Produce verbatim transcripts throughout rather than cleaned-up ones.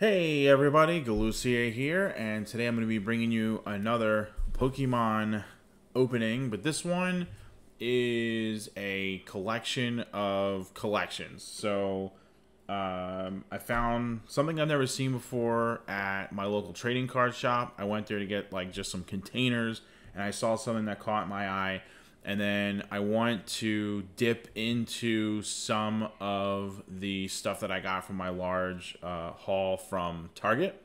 Hey everybody, Galucia here, and today I'm going to be bringing you another Pokemon opening, but this one is a collection of collections. So um, I found something I've never seen before at my local trading card shop. I went there to get like just some containers, and I saw something that caught my eye, and then I want to dip into some of the stuff that I got from my large uh, haul from Target.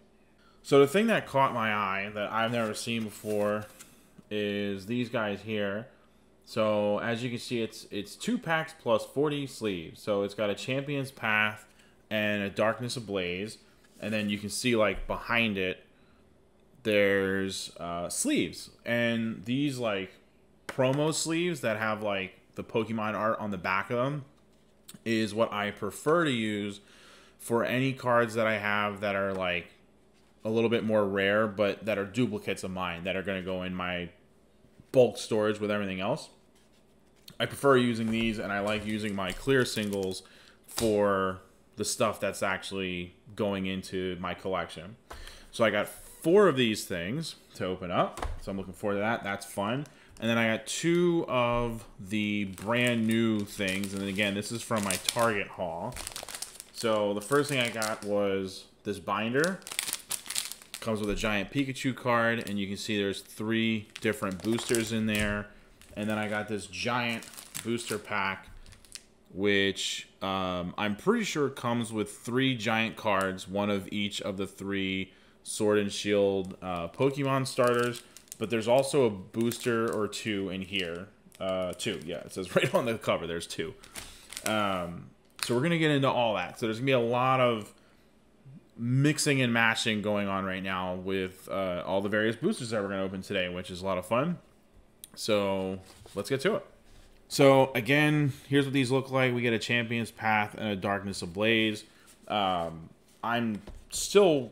So the thing that caught my eye that I've never seen before is these guys here. So as you can see, it's it's two packs plus forty sleeves. So it's got a Champion's Path and a Darkness Ablaze, and then you can see like behind it there's uh, sleeves, and these like promo sleeves that have like the Pokemon art on the back of them is what I prefer to use for any cards that I have that are like a little bit more rare, but that are duplicates of mine that are going to go in my bulk storage with everything else. I prefer using these, and I like using my clear singles for the stuff that's actually going into my collection. So I got four of these things to open up, so I'm looking forward to that. That's fun. And then I got two of the brand new things. And then again, this is from my Target haul. So the first thing I got was this binder. It comes with a giant Pikachu card. And you can see there's three different boosters in there. And then I got this giant booster pack, which um, I'm pretty sure comes with three giant cards. One of each of the three Sword and Shield uh, Pokemon starters. But there's also a booster or two in here. Uh, two, yeah. It says right on the cover, there's two. Um, so we're going to get into all that. So there's going to be a lot of mixing and matching going on right now with uh, all the various boosters that we're going to open today, which is a lot of fun. So let's get to it. So again, here's what these look like. We get a Champion's Path and a Darkness Ablaze. Um, I'm still...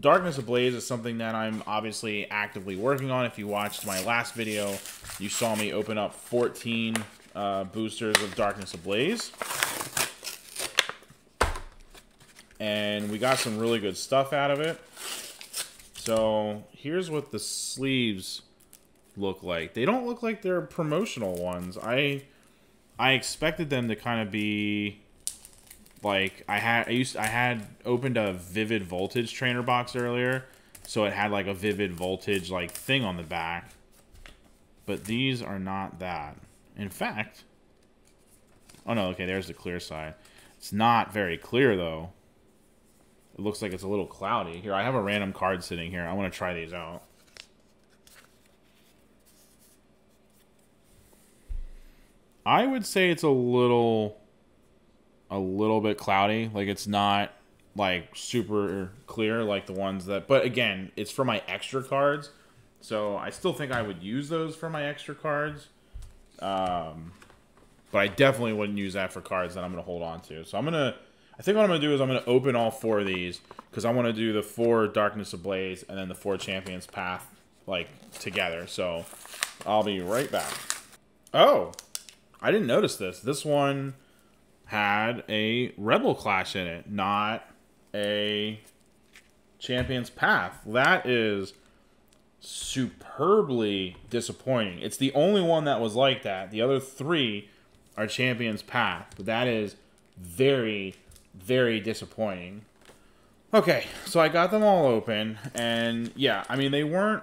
Darkness Ablaze is something that I'm obviously actively working on. If you watched my last video, you saw me open up fourteen uh, boosters of Darkness Ablaze. And we got some really good stuff out of it. So here's what the sleeves look like. They don't look like they're promotional ones. I I expected them to kind of be... Like I had, I used, I had opened a Vivid Voltage trainer box earlier, so it had like a Vivid Voltage like thing on the back. But these are not that. In fact, oh no, okay, there's the clear side. It's not very clear though. It looks like it's a little cloudy. Here, I have a random card sitting here. I want to try these out. I would say it's a little. a little bit cloudy. Like it's not like super clear like the ones that, but again, it's for my extra cards, so I still think I would use those for my extra cards, um but I definitely wouldn't use that for cards that I'm gonna hold on to. So I'm gonna I think what I'm gonna do is I'm gonna open all four of these, because I want to do the four Darkness Ablaze and then the four Champion's Path like together. So I'll be right back. Oh, I didn't notice this this one had a Rebel Clash in it, not a Champion's Path. That is superbly disappointing. It's the only one that was like that. The other three are Champion's Path, but that is very, very disappointing. Okay, so I got them all open, and yeah, I mean, they weren't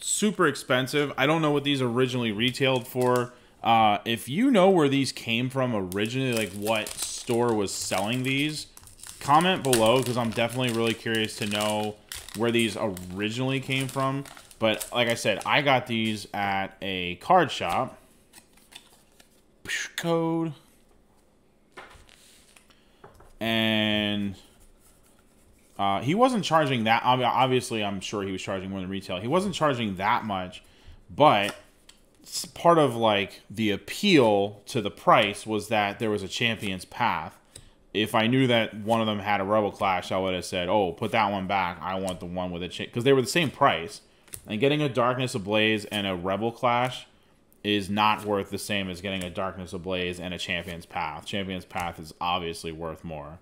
super expensive. I don't know what these originally retailed for. Uh, if you know where these came from originally, like what store was selling these, comment below, because I'm definitely really curious to know where these originally came from. But like I said, I got these at a card shop. Code. And uh, he wasn't charging that. Obviously, I'm sure he was charging more than retail. He wasn't charging that much, but... part of like the appeal to the price was that there was a Champion's Path. If I knew that one of them had a Rebel Clash, I would have said, oh, put that one back. I want the one with a chain, because they were the same price. And getting a Darkness Ablaze and a Rebel Clash is not worth the same as getting a Darkness Ablaze and a Champion's Path. Champion's Path is obviously worth more.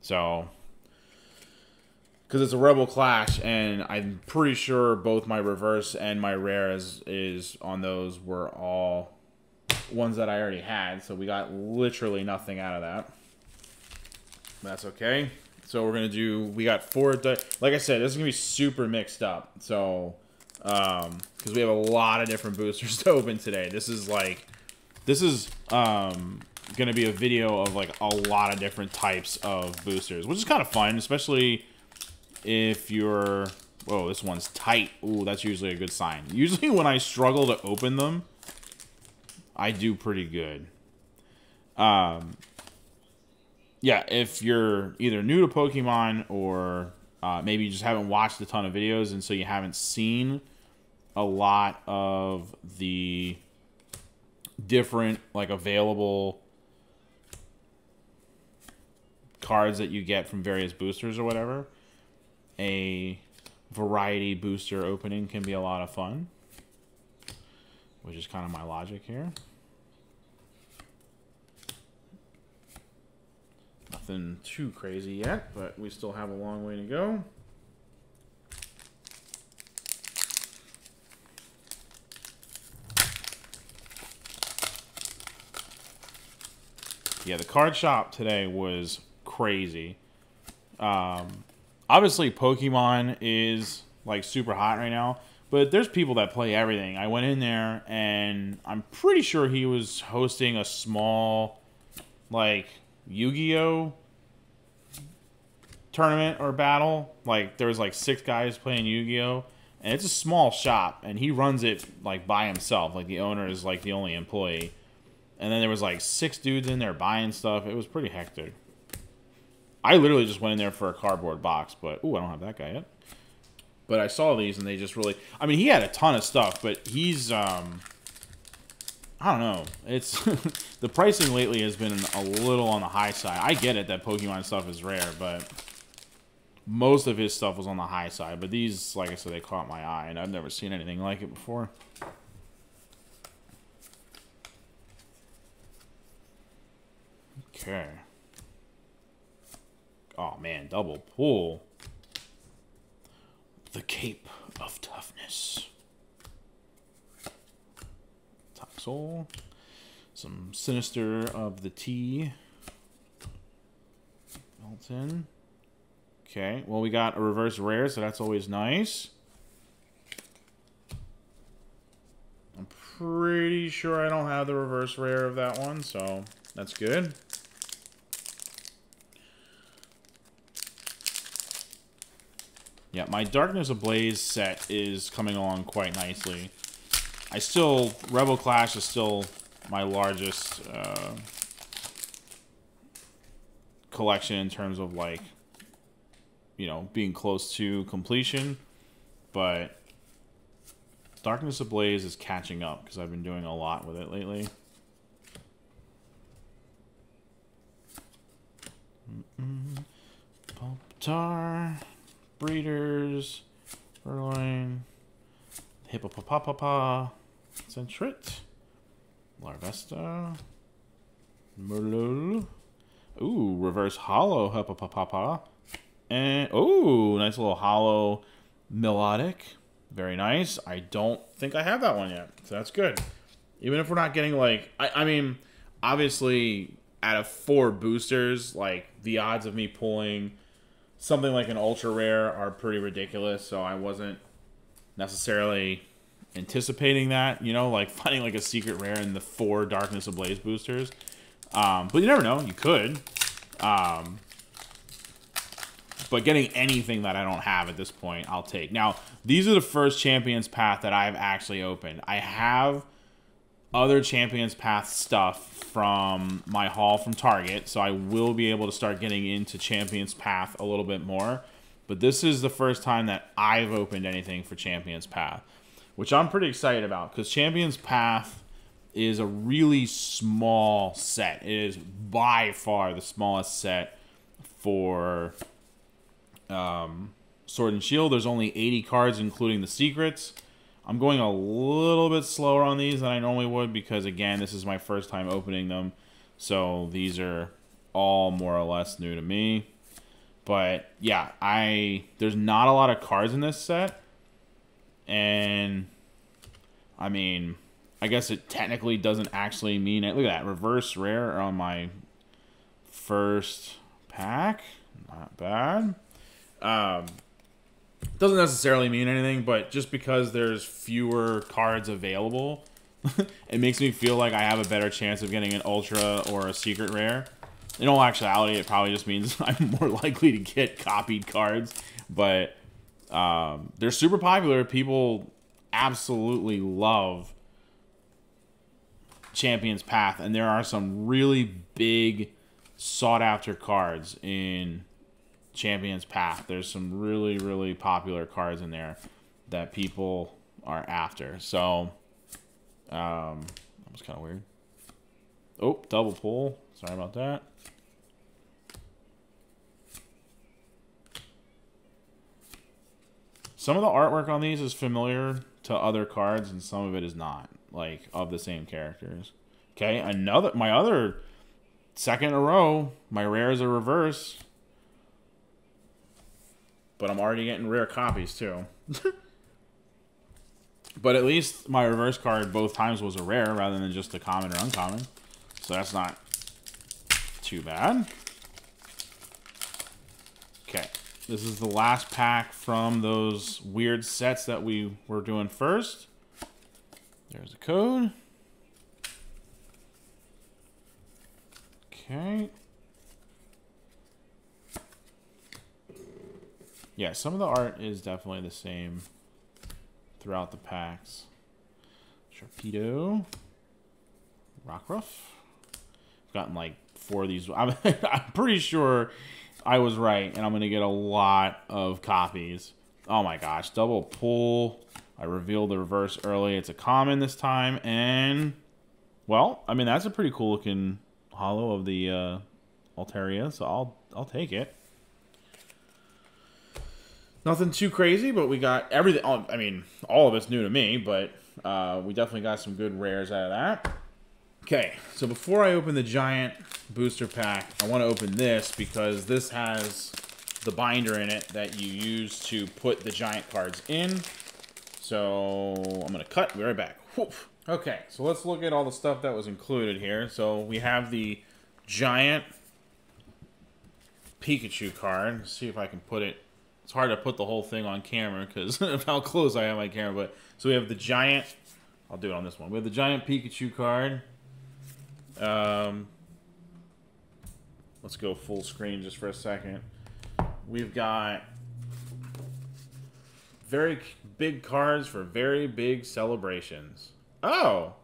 So because it's a Rebel Clash, and I'm pretty sure both my reverse and my rare is, is on those were all ones that I already had, so we got literally nothing out of that. That's okay. So we're gonna do, we got four, like I said, this is gonna be super mixed up, so um because we have a lot of different boosters to open today. This is like, this is um gonna be a video of like a lot of different types of boosters, which is kind of fun, especially if you're, whoa, this one's tight. Ooh, that's usually a good sign. Usually when I struggle to open them, I do pretty good. Um, yeah, if you're either new to Pokemon or uh, maybe you just haven't watched a ton of videos, and so you haven't seen a lot of the different, like, available cards that you get from various boosters or whatever, a variety booster opening can be a lot of fun, which is kind of my logic here. Nothing too crazy yet, but we still have a long way to go. Yeah, the card shop today was crazy. Um, obviously, Pokemon is like super hot right now. But there's people that play everything. I went in there, and I'm pretty sure he was hosting a small, like, Yu-Gi-Oh! Tournament or battle. Like, there was, like, six guys playing Yu-Gi-Oh! And it's a small shop, and he runs it, like, by himself. Like, the owner is, like, the only employee. And then there was, like, six dudes in there buying stuff. It was pretty hectic. I literally just went in there for a cardboard box, but... Ooh, I don't have that guy yet. But I saw these, and they just really... I mean, he had a ton of stuff, but he's... Um, I don't know. It's the pricing lately has been a little on the high side. I get it that Pokemon stuff is rare, but most of his stuff was on the high side. But these, like I said, they caught my eye, and I've never seen anything like it before. Okay. Oh, man. Double pull. The Cape of Toughness. Toxel. Some Sinister of the Tea. Melton. Okay, well, we got a reverse rare, so that's always nice. I'm pretty sure I don't have the reverse rare of that one, so that's good. Yeah, my Darkness Ablaze set is coming along quite nicely. I still... Rebel Clash is still my largest uh, collection in terms of, like, you know, being close to completion. But Darkness Ablaze is catching up because I've been doing a lot with it lately. Mm-mm. Pop-Tar... Breeders, Furline, Hippopopapa, Sentret, Larvesta, Merlul. Ooh, reverse hollow Hippopopapa. And, ooh, nice little hollow Melodic. Very nice. I don't think I have that one yet, so that's good. Even if we're not getting, like, I, I mean, obviously, out of four boosters, like, the odds of me pulling something like an ultra rare are pretty ridiculous, so I wasn't necessarily anticipating that, you know, like finding like a secret rare in the four Darkness Ablaze boosters. Um, but you never know, you could. Um, but getting anything that I don't have at this point, I'll take. Now, these are the first Champion's Path that I've actually opened. I have other Champion's Path stuff from my haul from Target, so I will be able to start getting into Champion's Path a little bit more. But this is the first time that I've opened anything for Champion's Path, which I'm pretty excited about, because Champion's Path is a really small set. It is by far the smallest set for um, Sword and Shield. There's only eighty cards, including the secrets. I'm going a little bit slower on these than I normally would because, again, this is my first time opening them. So these are all more or less new to me. But yeah, I there's not a lot of cards in this set, and I mean, I guess it technically doesn't actually mean it. Look at that reverse rare on my first pack. Not bad. Um, doesn't necessarily mean anything, but just because there's fewer cards available, it makes me feel like I have a better chance of getting an ultra or a secret rare. In all actuality, it probably just means I'm more likely to get copied cards, but um, they're super popular. People absolutely love Champion's Path, and there are some really big sought-after cards in Champion's Path. There's some really, really popular cards in there that people are after. So, um, that was kind of weird. Oh, double pull. Sorry about that. Some of the artwork on these is familiar to other cards, and some of it is not, like, of the same characters. Okay, another, my other second in a row, my rares are reverse. But I'm already getting rare copies, too. But at least my reverse card both times was a rare, rather than just a common or uncommon. So that's not too bad. Okay. This is the last pack from those weird sets that we were doing first. There's the code. Okay. Yeah, some of the art is definitely the same throughout the packs. Sharpedo. Rockruff. I've gotten like four of these. I'm, I'm pretty sure I was right, and I'm going to get a lot of copies. Oh my gosh, double pull. I revealed the reverse early. It's a common this time, and, well, I mean, that's a pretty cool looking hollow of the uh, Altaria, so I'll, I'll take it. Nothing too crazy, but we got everything. All, I mean, all of it's new to me, but uh, we definitely got some good rares out of that. Okay, so before I open the giant booster pack, I want to open this because this has the binder in it that you use to put the giant cards in. So I'm going to cut and be right back. Whoop. Okay, so let's look at all the stuff that was included here. So we have the giant Pikachu card. Let's see if I can put it. It's hard to put the whole thing on camera because of how close I have my camera. But so we have the giant. I'll do it on this one. We have the giant Pikachu card. Um, let's go full screen just for a second. We've got very big cards for very big celebrations. Oh!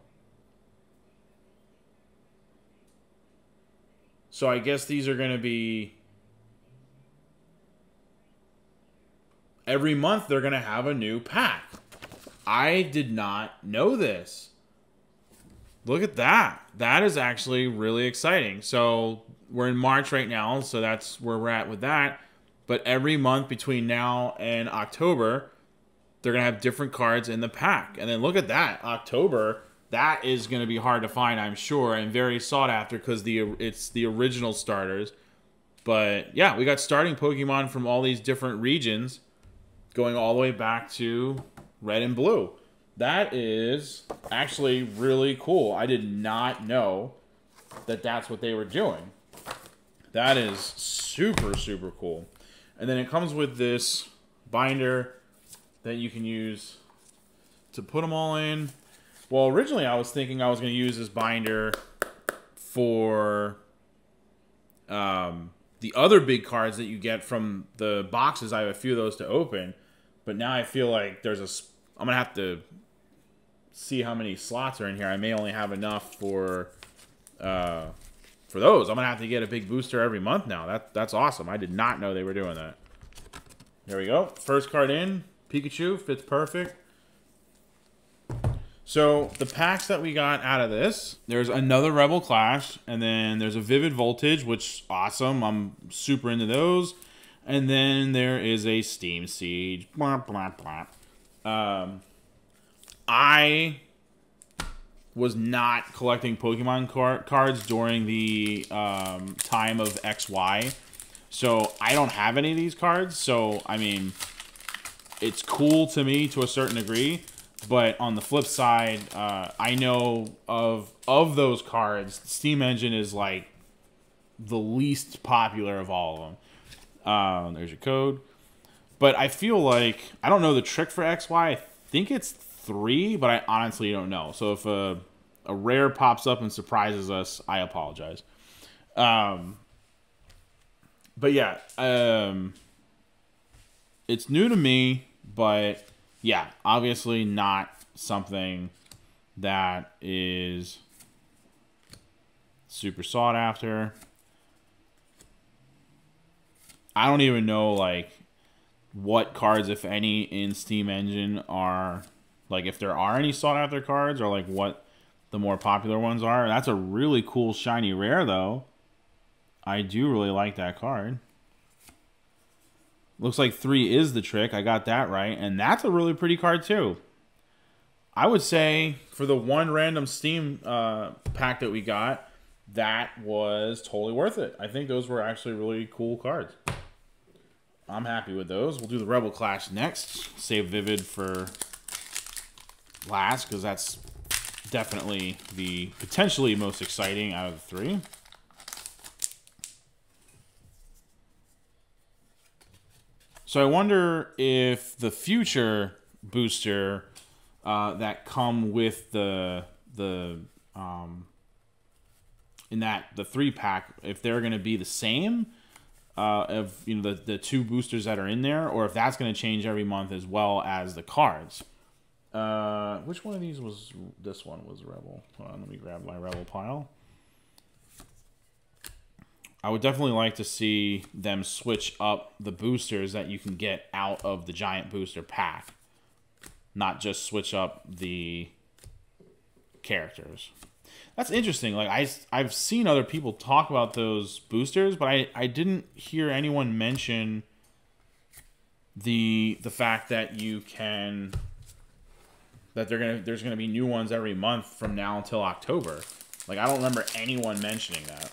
So I guess these are going to be... every month they're going to have a new pack. I did not know this. Look at that. That is actually really exciting. So we're in March right now, so that's where we're at with that. But every month between now and October, they're going to have different cards in the pack. And then look at that. October, that is going to be hard to find, I'm sure, and very sought after because the it's the original starters. But yeah, we got starting Pokemon from all these different regions going all the way back to Red and Blue. That is actually really cool. I did not know that that's what they were doing. That is super, super cool. And then it comes with this binder that you can use to put them all in. Well, originally I was thinking I was going to use this binder for um, the other big cards that you get from the boxes. I have a few of those to open. But now I feel like there's a... I'm going to have to... see how many slots are in here. I may only have enough for uh, for those. I'm gonna have to get a big booster every month now. That that's awesome. I did not know they were doing that. There we go. First card in, Pikachu fits perfect. So the packs that we got out of this, there's another Rebel Clash, and then there's a Vivid Voltage, which awesome. I'm super into those. And then there is a Steam Siege. Blah blah blah. Um. I was not collecting Pokemon car cards during the um, time of X Y, So I don't have any of these cards. So, I mean, it's cool to me to a certain degree. But on the flip side, uh, I know of of those cards, Steam Engine is like the least popular of all of them. Um, there's your code. But I feel like, I don't know the trick for X Y. I think it's three, but I honestly don't know. So if a, a rare pops up and surprises us, I apologize. Um, but yeah, um, it's new to me, but yeah, obviously not something that is super sought after. I don't even know, like, what cards, if any, in Steam Engine are, like, if there are any sought after cards, or like what the more popular ones are. That's a really cool shiny rare, though. I do really like that card. Looks like three is the trick. I got that right. And that's a really pretty card, too. I would say for the one random Steam uh, pack that we got, that was totally worth it. I think those were actually really cool cards. I'm happy with those. We'll do the Rebel Clash next. Save Vivid for last, because that's definitely the potentially most exciting out of the three. So I wonder if the future booster uh, that come with the the um, in that the three pack, if they're going to be the same uh, of you know the the two boosters that are in there, or if that's going to change every month as well as the cards. Uh, which one of these was this one was Rebel? Hold on, let me grab my Rebel pile. I would definitely like to see them switch up the boosters that you can get out of the giant booster pack, not just switch up the characters. That's interesting. Like I, I've seen other people talk about those boosters, but I, I didn't hear anyone mention the the fact that you can that they're gonna there's gonna be new ones every month from now until October. Like I don't remember anyone mentioning that.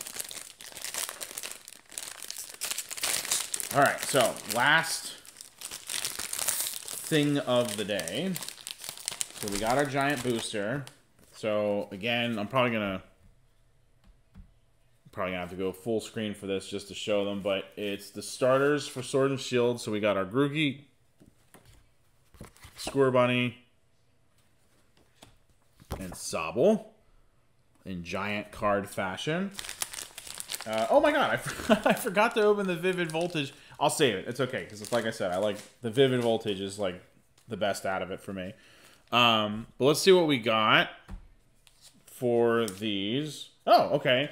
All right, so last thing of the day. So we got our giant booster. So again, I'm probably gonna probably gonna have to go full screen for this just to show them, but it's the starters for Sword and Shield. So we got our Grookey, Scorbunny, and Sobble in giant card fashion. Uh, oh my god, I, for I forgot to open the Vivid Voltage. I'll save it. It's okay, because it's like I said, I like the Vivid Voltage is like the best out of it for me. Um, but let's see what we got for these. Oh, okay.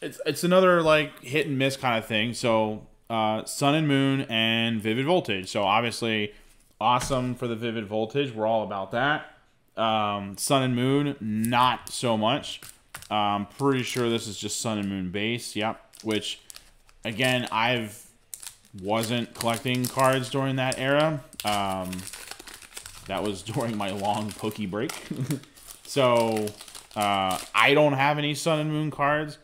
It's, it's another like hit and miss kind of thing. So uh, Sun and Moon and Vivid Voltage. So obviously awesome for the Vivid Voltage. We're all about that. Um, Sun and Moon, not so much. I'm pretty sure this is just Sun and Moon base, yep. Which, again, I've wasn't collecting cards during that era. Um, that was during my long Poke break. So, uh, I don't have any Sun and Moon cards.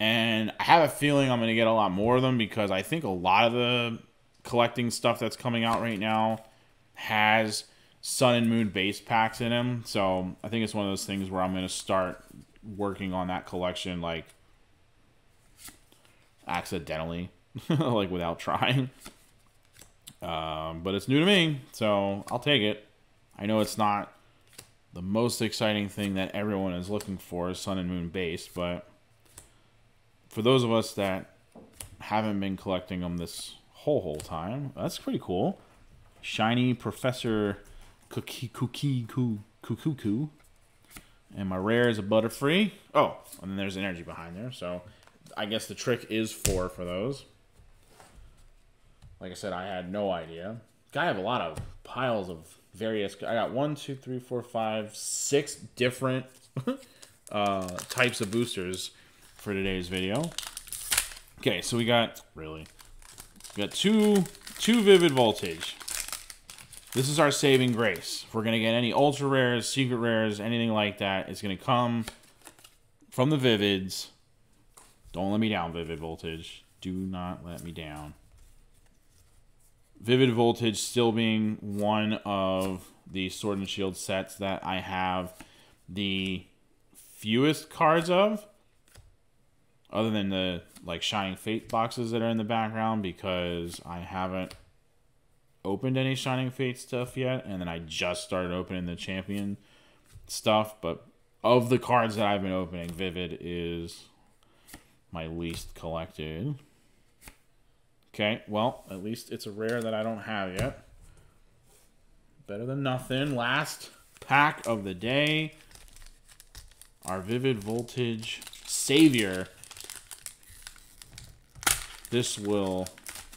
And I have a feeling I'm going to get a lot more of them because I think a lot of the collecting stuff that's coming out right now has Sun and Moon base packs in them. So, I think it's one of those things where I'm going to start working on that collection like accidentally like without trying, um, but it's new to me, so I'll take it. I know it's not the most exciting thing that everyone is looking for is Sun and Moon base, but for those of us that haven't been collecting them this whole whole time, that's pretty cool. Shiny Professor Cookie Cookie Coo Coo Coo. And my rare is a Butterfree. Oh, and then there's energy behind there. So I guess the trick is four for those. Like I said, I had no idea. I have a lot of piles of various. I got one, two, three, four, five, six different uh, types of boosters for today's video. Okay, so we got really we got two two Vivid Voltage. This is our saving grace. If we're going to get any ultra rares, secret rares, anything like that, it's going to come from the Vivids. Don't let me down, Vivid Voltage. do not let me down. Vivid Voltage still being one of the Sword and Shield sets that I have the fewest cards of, other than the like Shining Fate boxes that are in the background, because I haven't opened any Shining Fate stuff yet, and then I just started opening the Champion stuff. But of the cards that I've been opening, Vivid is my least collected. Okay, well, at least it's a rare that I don't have yet. Better than nothing. Last pack of the day. Our Vivid Voltage savior. This will,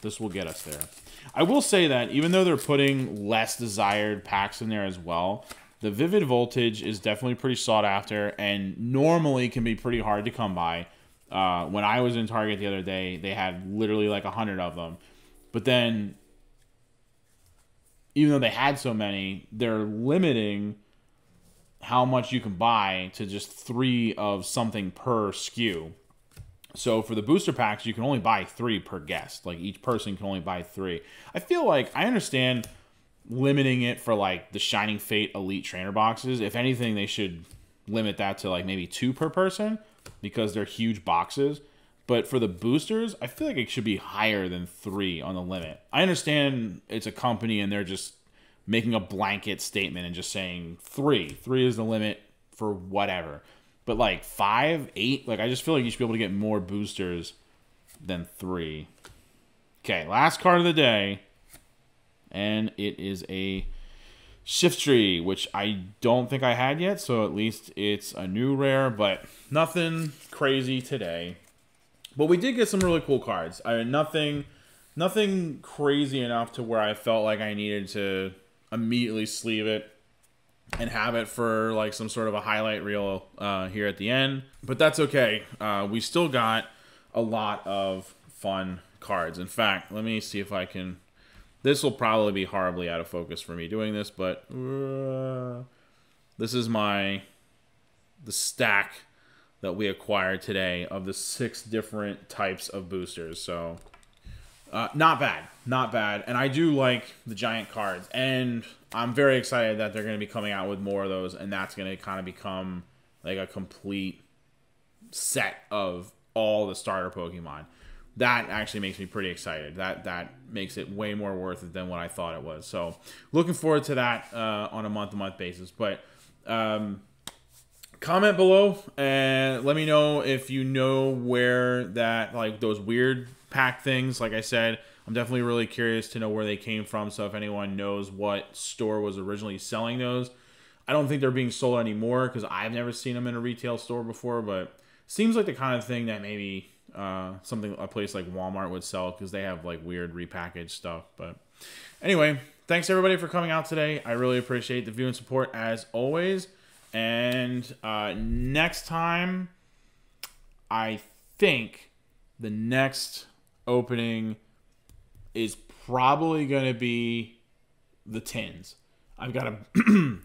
this will get us there. I will say that even though they're putting less desired packs in there as well, the Vivid Voltage is definitely pretty sought after and normally can be pretty hard to come by. Uh, when I was in Target the other day, they had literally like a hundred of them. But then, even though they had so many, they're limiting how much you can buy to just three of something per S K U. So for the booster packs, you can only buy three per guest. Like each person can only buy three. I feel like, I understand limiting it for like the Shining Fate Elite Trainer boxes. If anything, they should limit that to like maybe two per person, because they're huge boxes. But for the boosters, I feel like it should be higher than three on the limit. I understand it's a company and they're just making a blanket statement and just saying three. Three is the limit for whatever. But like five, eight, like I just feel like you should be able to get more boosters than three. Okay, last card of the day. And it is a Shift Tree, which I don't think I had yet, so at least it's a new rare, but nothing crazy today. But we did get some really cool cards. I nothing, nothing crazy enough to where I felt like I needed to immediately sleeve it and have it for like some sort of a highlight reel uh, here at the end. But that's okay. Uh, we still got a lot of fun cards. In fact, let me see if I can... This will probably be horribly out of focus for me doing this, but uh, this is my the stack that we acquired today of the six different types of boosters. So uh, not bad, not bad. And I do like the giant cards, and I'm very excited that they're going to be coming out with more of those, and that's going to kind of become like a complete set of all the starter Pokemon. That actually makes me pretty excited. That that makes it way more worth it than what I thought it was. So looking forward to that uh, on a month-to-month basis. But um, comment below and let me know if you know where that, like those weird pack things, like I said, I'm definitely really curious to know where they came from. So if anyone knows what store was originally selling those. I don't think they're being sold anymore because I've never seen them in a retail store before, but seems like the kind of thing that maybe... Uh, something a place like Walmart would sell, because they have like weird repackaged stuff. But anyway, thanks everybody for coming out today. I really appreciate the view and support as always. And uh, next time, I think the next opening is probably going to be the tins. I've got a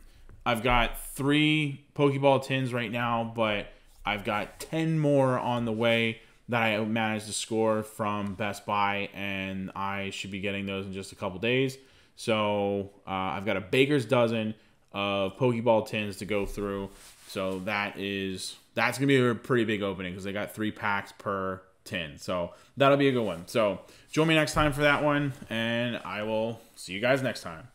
I've got three Pokeball tins right now, but I've got ten more on the way that I managed to score from Best Buy, and I should be getting those in just a couple days. So uh, I've got a baker's dozen of Pokeball tins to go through. So that is, that's going to be a pretty big opening because they got three packs per tin. So that'll be a good one. So join me next time for that one, and I will see you guys next time.